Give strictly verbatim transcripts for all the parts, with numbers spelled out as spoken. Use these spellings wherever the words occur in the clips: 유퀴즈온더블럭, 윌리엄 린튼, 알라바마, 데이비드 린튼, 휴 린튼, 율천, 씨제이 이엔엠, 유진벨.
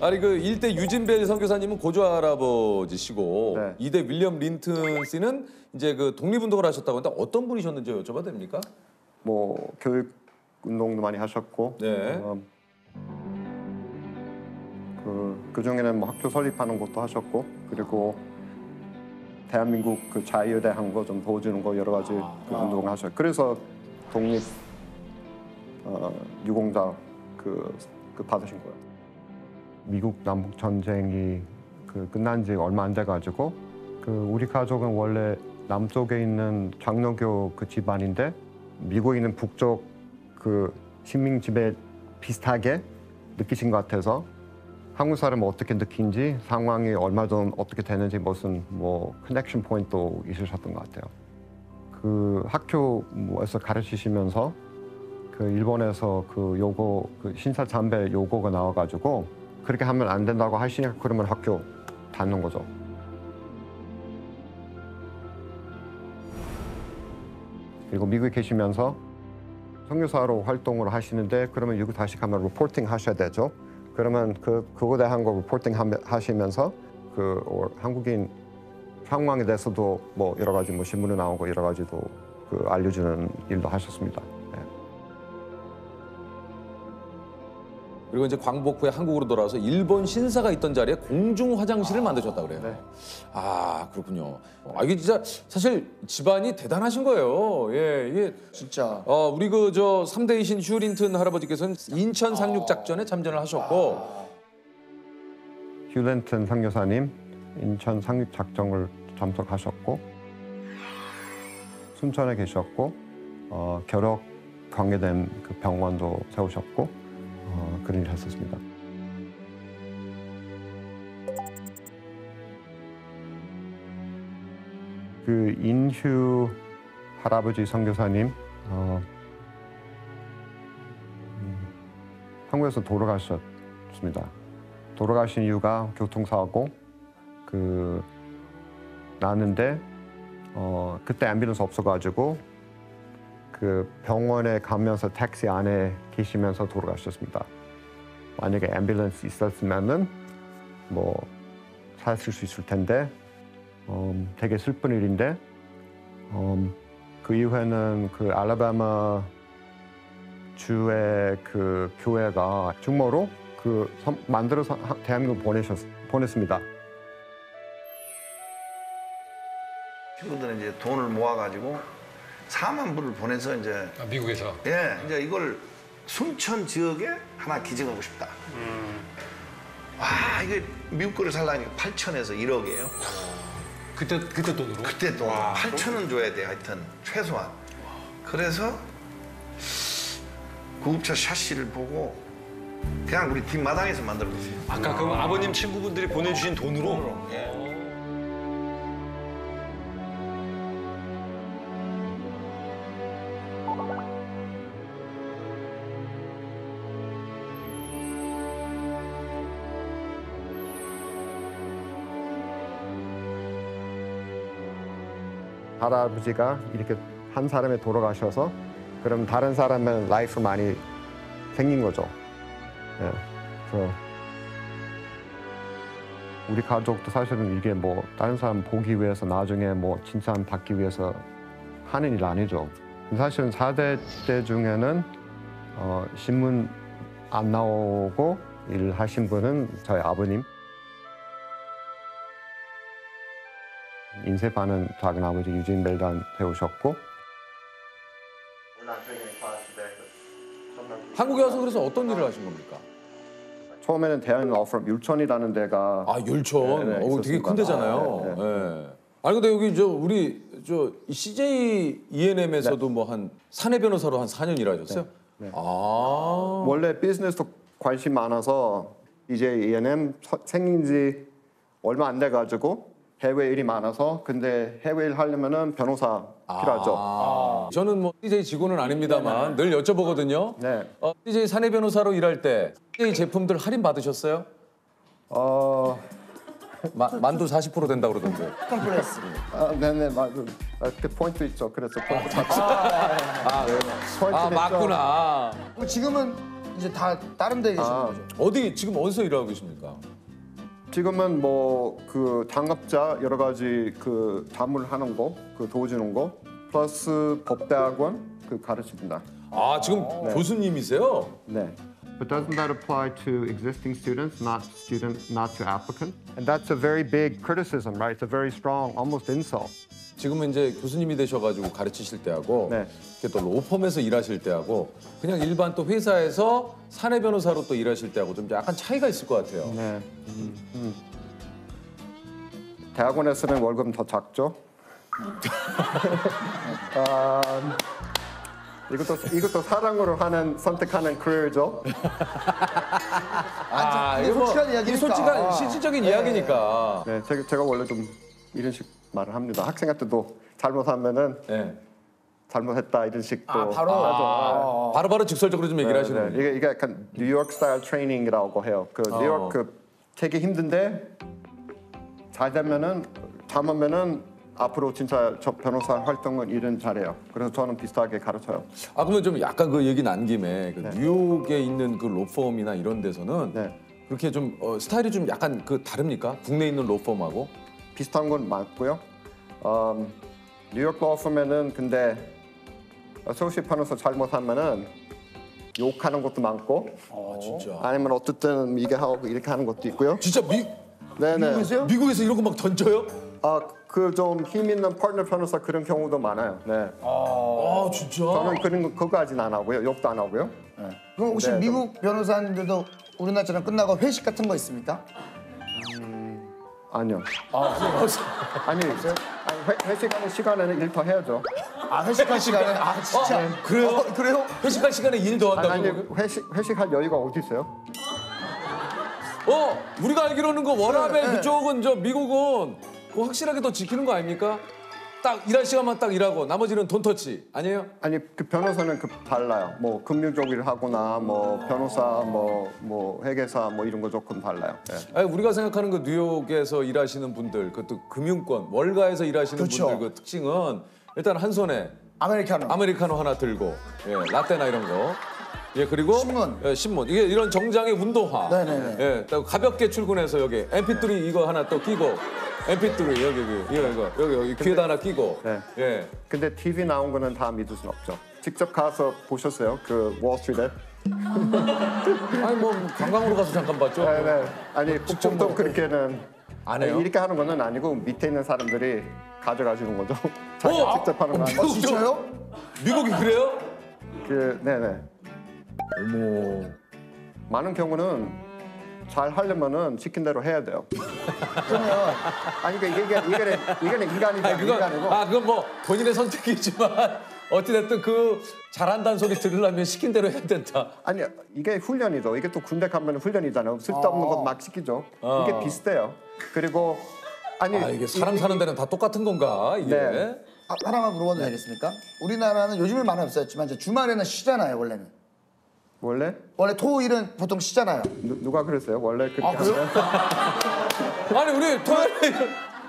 아니 그 일대 유진벨 선교사님은 고조 할아버지시고 네. 이대 윌리엄 린튼 씨는 이제 그 독립운동을 하셨다고 하는데 어떤 분이셨는지 여쭤봐도 됩니까? 뭐 교육 운동도 많이 하셨고 네. 어, 그, 그중에는 뭐 학교 설립하는 것도 하셨고 그리고 대한민국 그 자유에 대한 거 좀 도와주는 거 여러 가지 아, 그 운동을 아. 하셨고 그래서 독립 어, 유공자 그, 그 받으신 거예요. 미국 남북 전쟁이 그 끝난 지 얼마 안 돼 가지고 그 우리 가족은 원래 남쪽에 있는 장로교 그 집안인데 미국에 있는 북쪽 그 식민 지배 비슷하게 느끼신 것 같아서 한국 사람은 어떻게 느낀지 상황이 얼마 전 어떻게 되는지 무슨 뭐 커넥션 포인트도 있으셨던 것 같아요. 그 학교에서 가르치시면서 그 일본에서 그 요거 그 신사 참배 요거가 나와가지고 그렇게 하면 안 된다고 하시니까 그러면 학교 닫는 거죠. 그리고 미국에 계시면서 선교사로 활동을 하시는데 그러면 미국 다시 가면 리포팅 하셔야 되죠. 그러면 그 그거에 대한 거 리포팅 하시면서 그 어, 한국인 상황에 대해서도 뭐 여러 가지 뭐 신문에 나오고 여러 가지도 그 알려주는 일도 하셨습니다. 그리고 이제 광복 후에 한국으로 돌아와서 일본 신사가 있던 자리에 공중 화장실을 아, 만드셨다고 그래요. 네. 아 그렇군요. 아 이게 진짜 사실 집안이 대단하신 거예요. 예 이게 진짜. 어 우리 그 저 삼대이신 휴 린튼 할아버지께서는 인천 상륙 작전에 참전을 하셨고 아. 휴 린튼 선교사님 인천 상륙 작전을 참석하셨고 순천에 계셨고 어, 결핵 관계된 그 병원도 세우셨고. 어, 그런 일을 했었습니다. 그 인휴 할아버지 선교사님 어, 음, 한국에서 돌아가셨습니다. 돌아가신 이유가 교통사고 그 나는데 어, 그때 앰뷸런스 없어가지고 그 병원에 가면서 택시 안에 계시면서 돌아가셨습니다. 만약에 앰뷸런스 있었으면은 뭐 살았을 수 있을 텐데 음, 되게 슬픈 일인데 음, 그 이후에는 그 알라바마 주의 그 교회가 중모로 그 만들어서 대한민국 보내셨 보냈습니다. 친구들은 이제 돈을 모아가지고 사만 불을 보내서 이제 아, 미국에서 예 이제 이걸 순천 지역에 하나 기증하고 싶다. 음. 와 이게 미국 거를 살라니까 팔천에서 일억이에요. 그때 그때 돈으로? 그때 돈. 팔천은 줘야 돼 하여튼 최소한. 와. 그래서 구급차 샤시를 보고 그냥 우리 뒷마당에서 만들었어요. 아까 그 아버님 친구분들이 보내주신 돈으로. 돈으로. 예. 할아버지가 이렇게 한 사람에 돌아가셔서 그럼 다른 사람은 라이프 많이 생긴 거죠. 예. 그래서 우리 가족도 사실은 이게 뭐 다른 사람 보기 위해서 나중에 뭐 칭찬 받기 위해서 하는 일 아니죠. 사실은 사대 때 중에는 어, 신문 안 나오고 일하신 분은 저희 아버님. 인쇄 반은 작은 아버지 유진벨단 배우셨고 한국에 와서 그래서 어떤 일을 하신 겁니까? 처음에는 대한민국 어프럼 율천이라는 데가 아 율천? 네, 네, 오, 되게 큰 데잖아요. 아, 네, 네. 네. 아니 근데 여기 저 우리 저 씨제이 이엔엠에서도 네. 뭐 한 사내 변호사로 한 사 년 일하셨어요? 네. 네. 아 원래 비즈니스도 관심 많아서 씨제이 이엔엠 생긴 지 얼마 안 돼 가지고 해외 일이 많아서 근데 해외 일 하려면은 변호사 아 필요하죠. 아 저는 뭐 씨제이 직원은 아닙니다만 네네. 늘 여쭤보거든요. 네. 어, 씨제이 사내 변호사로 일할 때 씨제이 제품들 할인 받으셨어요? 어 마, 만두 사십 퍼센트 된다고 그러던데. 컴플렉스. 아, 네네 맞아. 아, 그 포인트 있죠. 그래서 포인트. 아, 아, 아, 아, 네. 포인트 아 맞구나. 지금은 이제 다 다른 데 계시는 아, 거죠? 어디 지금 어디서 일하고 계십니까? 지금은 뭐 그 장학자 여러 가지 그 자문하는 거, 그 도와주는 거, 플러스 법대학원 그 가르친다. 아 지금 네. 교수님이세요? 네. But doesn't that apply to existing students, not student, not to applicant? And that's a very big criticism, right? It's a very strong, almost insult. 지금은 이제 교수님이 되셔가지고 가르치실 때하고 네. 이렇게 또 로펌에서 일하실 때하고 그냥 일반 또 회사에서 사내 변호사로 또 일하실 때하고 좀 약간 차이가 있을 것 같아요. 네. 음, 음. 대학원에서는 월급 더 작죠? 음. 이것도 이것도 사랑으로 하는 선택하는 커리어죠. 아, 이거 뭐, 솔직한 이야기니까. 솔직한 실질적인 아, 이야기니까. 네, 네. 네, 제가 원래 좀 이런 식 말을 합니다. 학생한테도 잘못하면은 네. 잘못했다 이런 식도. 아, 바로 아, 바로 바로 직설적으로 좀 얘기를 네, 하시는. 네. 이게 이게 약간 뉴욕 스타일 트레이닝이라고 해요. 그 어. 뉴욕 그 되게 힘든데 잘 되면은 잘하면은. 앞으로 진짜 저 변호사 활동은 일은 잘해요. 그래서 저는 비슷하게 가르쳐요. 아 그러면 좀 약간 그 얘기 난 김에 그 네. 뉴욕에 있는 그 로펌이나 이런 데서는 네. 그렇게 좀 어, 스타일이 좀 약간 그 다릅니까? 국내에 있는 로펌하고? 비슷한 건 많고요. 어, 뉴욕 로펌에는 근데 어소시에이트 변호사 잘못하면은 욕하는 것도 많고. 아 진짜. 아니면 어쨌든 이게 하고 이렇게 하는 것도 있고요. 진짜 미 네네. 미국에서요? 미국에서 이런 거 막 던져요? 아, 그 좀 힘 있는 파트너 변호사 그런 경우도 많아요. 네. 아, 진짜? 저는 그런 거 그거까지는 안 하고요. 욕도 안 하고요. 네. 그럼 혹시 네, 미국 좀... 변호사님들도 우리나라처럼 끝나고 회식 같은 거 있습니까? 음, 아니요. 아, 아니, 회, 회식하는 시간에는 일 더 해야죠. 아, 회식할 시간에? 아, 진짜? 어, 네. 그래요? 어, 그래요? 회식할 시간에 일 더 한다고? 아니, 아니 회식, 회식할 여유가 어디 있어요? 어, 우리가 알기로는 그 워라벨 네, 네. 그쪽은 저 미국은 뭐 확실하게 더 지키는 거 아닙니까? 딱 일할 시간만 딱 일하고 나머지는 돈 터치 아니에요? 아니 그 변호사는 그 달라요. 뭐 금융 쪽 일을 하거나 뭐 변호사 뭐뭐 뭐 회계사 뭐 이런 거 조금 달라요. 네. 아니, 우리가 생각하는 그 뉴욕에서 일하시는 분들 그것도 금융권 월가에서 일하시는 그렇죠. 분들 그 특징은 일단 한 손에 아메리카노 아메리카노 하나 들고 예, 라떼나 이런 거. 예 그리고 신문, 예, 신문 이게 이런 정장의 운동화. 네네네. 예, 또 가볍게 출근해서 여기 엠피쓰리 네. 이거 하나 또 끼고. 엠피쓰리 여기 여기 이거 이거 여기 여기 귀에다 하나 끼고. 네. 예. 근데 티비 나온 거는 다 믿을 순 없죠. 직접 가서 보셨어요? 그 월스트리트에? 아니 뭐 관광으로 가서 잠깐 봤죠. 네네. 네. 아니 보통 뭐, 그렇게는 안 해요. 아니, 이렇게 하는 거는 아니고 밑에 있는 사람들이 가져가시는 거죠. 자기가 직접 하는 거 아니에요? 어, 진짜요? 미국이 그래요? 그 네네. 어머. 많은 경우는. 잘 하려면은 시킨 대로 해야 돼요. 그러면 아니 그러니까 이게 이게 이거는 인간이다. 아니, 그건, 인간이고. 아 그건 뭐 본인의 선택이지만 어찌됐든 그 잘한다는 소리 들으려면 시킨 대로 해야 된다. 아니 이게 훈련이죠. 이게 또 군대 가면 훈련이잖아요. 쓸데없는 건 막 시키죠. 어. 이게 비슷해요. 그리고 아니 아, 이게 사람 사는 데는 다 똑같은 건가 이게? 네. 아, 하나만 물어봐도 네. 되겠습니까? 우리나라는 요즘은 많이 없어졌지만 이제 주말에는 쉬잖아요 원래는. 원래? 원래 토일은 보통 쉬잖아요. 누, 누가 그랬어요? 원래 그렇게 아, 하면? 아니 우리 토요일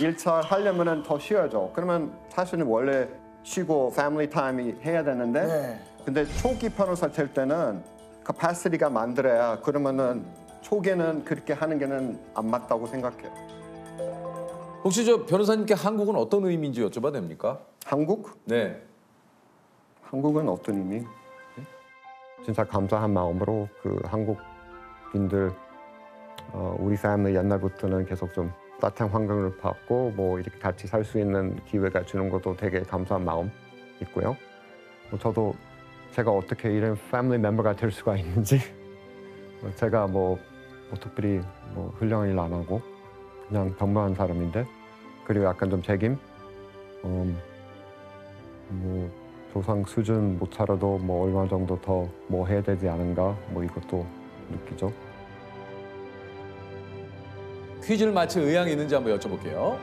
일차 하려면 더 쉬어야죠. 그러면 사실은 원래 쉬고 패밀리 타임이 해야 되는데 네. 근데 초기 변호사 될 때는 캐파시티가 만들어야 그러면은 초기에는 그렇게 하는 게는 안 맞다고 생각해요. 혹시 저 변호사님께 한국은 어떤 의미인지 여쭤봐도 됩니까? 한국? 네. 한국은 어떤 의미? 진짜 감사한 마음으로 그 한국인들 어, 우리 패밀리 옛날부터는 계속 좀 따뜻한 환경을 받고 뭐 이렇게 같이 살 수 있는 기회가 주는 것도 되게 감사한 마음 있고요. 뭐 저도 제가 어떻게 이런 패밀리 멤버가 될 수가 있는지 제가 뭐, 뭐 특별히 뭐 훌륭한 일 안 하고 그냥 평범한 사람인데 그리고 약간 좀 책임 음, 뭐 조상 수준 못 차려도 뭐 얼마 정도 더 뭐 해야 되지 않은가 뭐 이것도 느끼죠. 퀴즈를 마칠 의향이 있는지 한번 여쭤볼게요.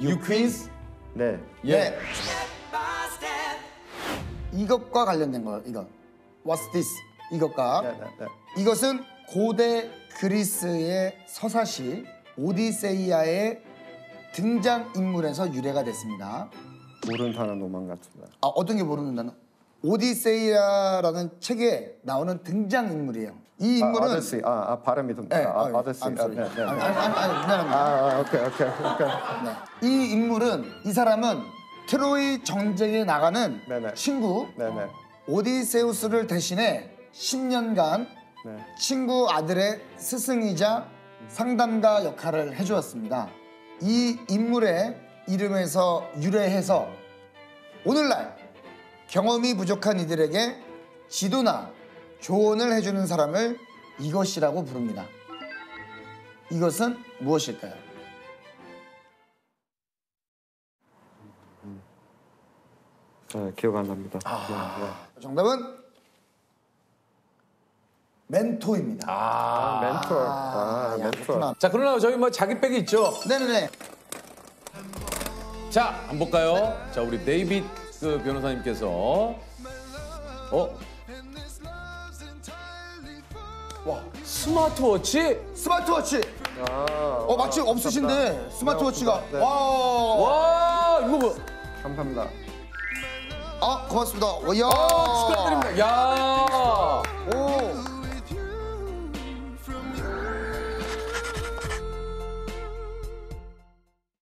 유 퀴즈? 네. 예. 네. 이것과 관련된 거예요. 이거. What's this? 이것과. 네, 네, 네. 이것은 고대 그리스의 서사시 오디세이아의 등장인물에서 유래가 됐습니다. 모르는 단어 너만 같습니다. 아, 어떤 게 모르는 단어? 오디세이아라는 책에 나오는 등장인물이에요. 이 인물은 아, 아저씨. 아, 아 발음이 좀... 네, 아, 아저씨. 아, 네, 네, 네. 아니, 아니, 아니, 이 사람이에요. 아, 오케이, 오케이, 오케이. 네. 이 인물은, 이 사람은 트로이 전쟁에 나가는 네네. 친구 네네. 오디세우스를 대신해 십 년간 네. 친구 아들의 스승이자 상담가 역할을 해주었습니다. 이 인물의 이름에서 유래해서 오늘날 경험이 부족한 이들에게 지도나 조언을 해주는 사람을 이것이라고 부릅니다. 이것은 무엇일까요? 네, 기억 안 납니다. 아, 네. 정답은 멘토입니다. 아, 멘토. 아, 아 멘토. 자, 그러나 저희 뭐 자기 백이 있죠? 네네네. 자, 한번 볼까요? 네. 자, 우리 데이비드 변호사님께서 어? 와, 스마트워치? 스마트워치! 아, 어, 마침 없으신데 스마트워치가. 네. 와, 와, 이거 뭐. 감사합니다. 아, 고맙습니다. 와, 야. 아, 축하드립니다. 야.